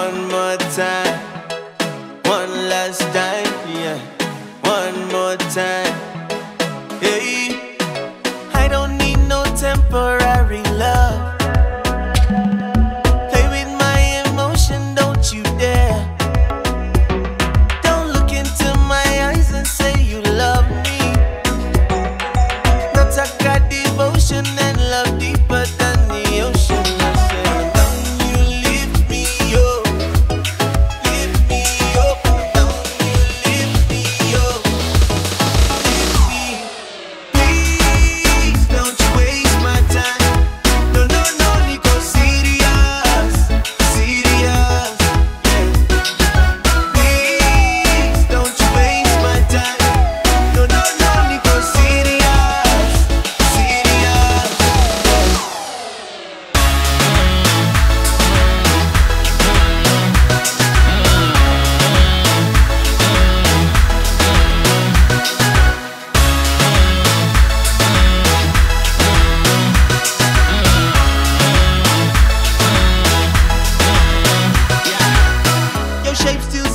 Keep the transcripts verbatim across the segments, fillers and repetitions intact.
One more time, one last time, yeah. One more time, hey. I don't need no temporary love. Play with my emotion, don't you dare. Don't look into my eyes and say you love me. That's I got devotion and love deeper than the ocean.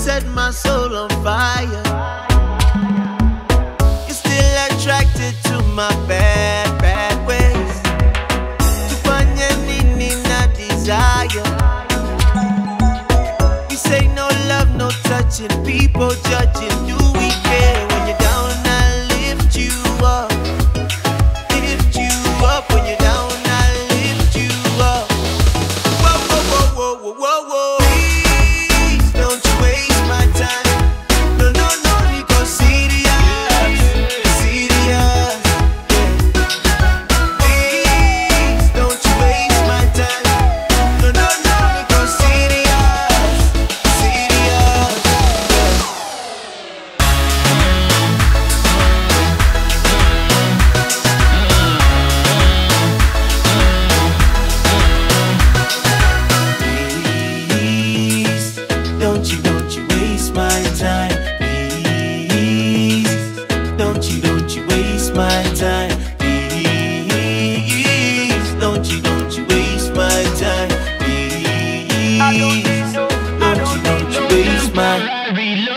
Set my soul on fire. You're still attracted to my bad, bad ways. Tufanya nini na desire. You say no love, no touching, people judging. Do we care? When you're down, I lift you up. Lift you up. When you're down, I lift you up. Whoa, whoa, whoa, whoa, whoa, whoa, whoa. My time, please. Don't you, don't you waste my time, please. Don't you, don't you waste my time.